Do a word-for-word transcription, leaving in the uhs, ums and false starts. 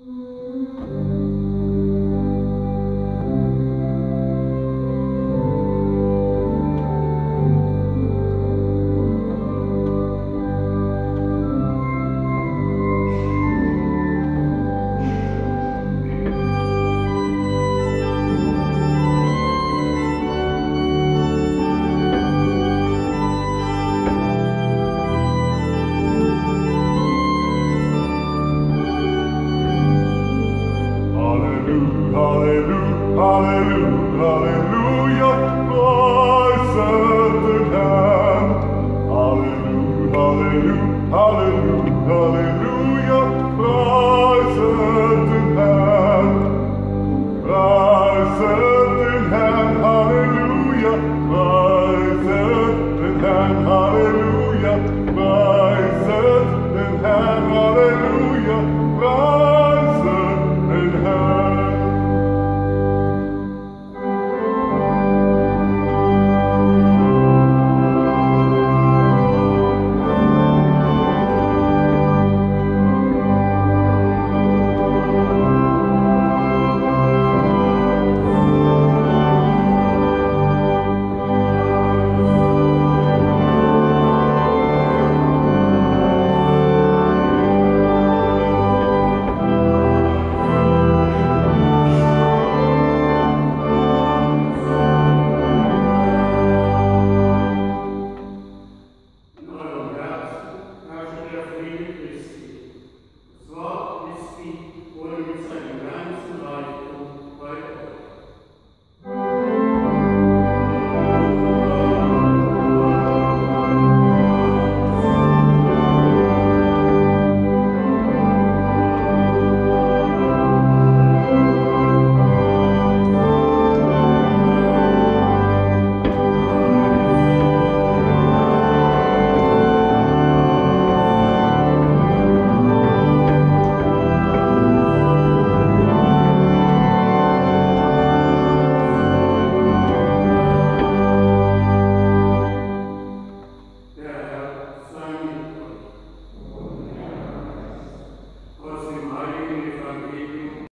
Hallelujah, hallelujah, hallelujah.